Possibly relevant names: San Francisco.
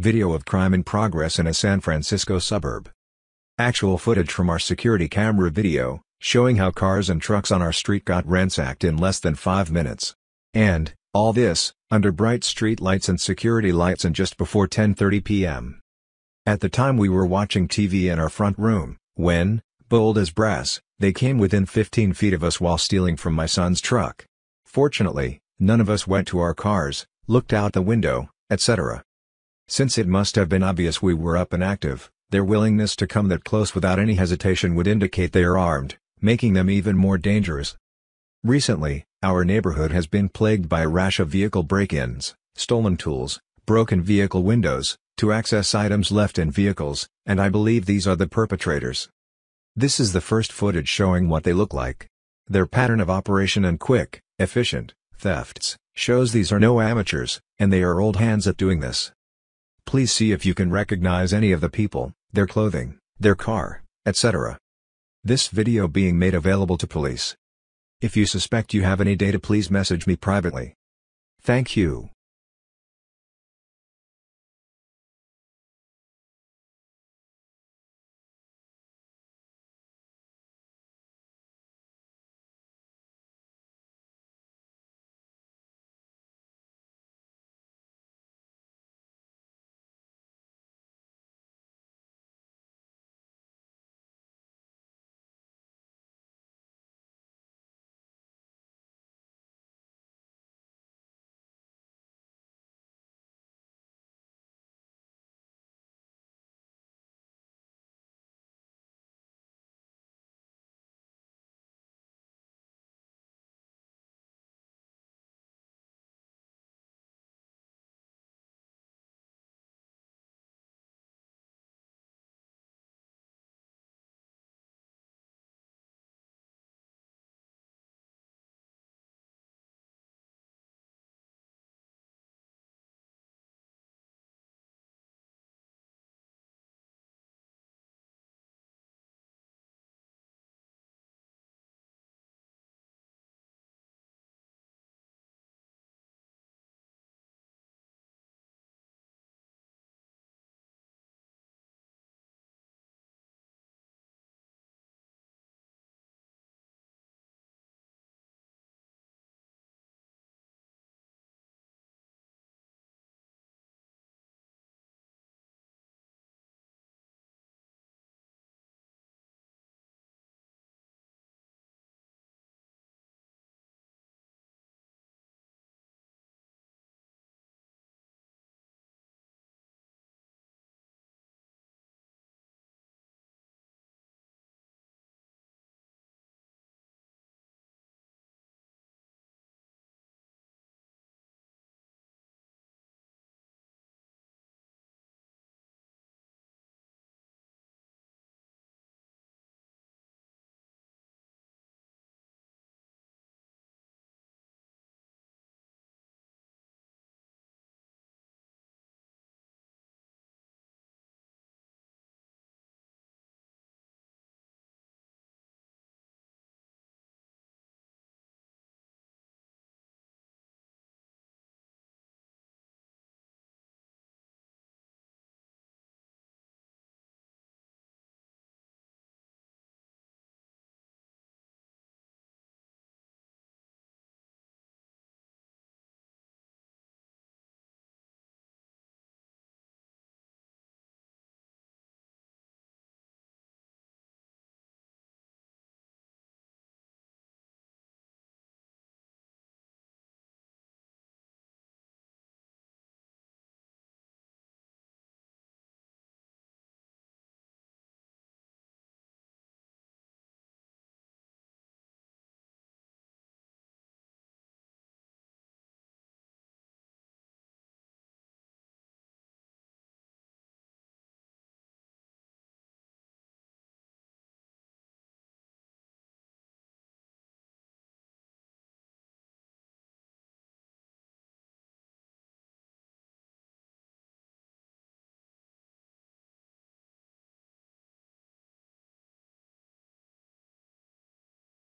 Video of crime in progress in a San Francisco suburb. Actual footage from our security camera video, showing how cars and trucks on our street got ransacked in less than 5 minutes. And, all this, under bright street lights and security lights and just before 10:30 p.m. At the time we were watching TV in our front room, when, bold as brass, they came within 15 feet of us while stealing from my son's truck. Fortunately, none of us went to our cars, looked out the window, etc. Since it must have been obvious we were up and active, their willingness to come that close without any hesitation would indicate they are armed, making them even more dangerous. Recently, our neighborhood has been plagued by a rash of vehicle break-ins, stolen tools, broken vehicle windows, to access items left in vehicles, and I believe these are the perpetrators. This is the first footage showing what they look like. Their pattern of operation and quick, efficient, thefts, shows these are no amateurs, and they are old hands at doing this. Please see if you can recognize any of the people, their clothing, their car, etc. This video being made available to police. If you suspect you have any data, please message me privately. Thank you.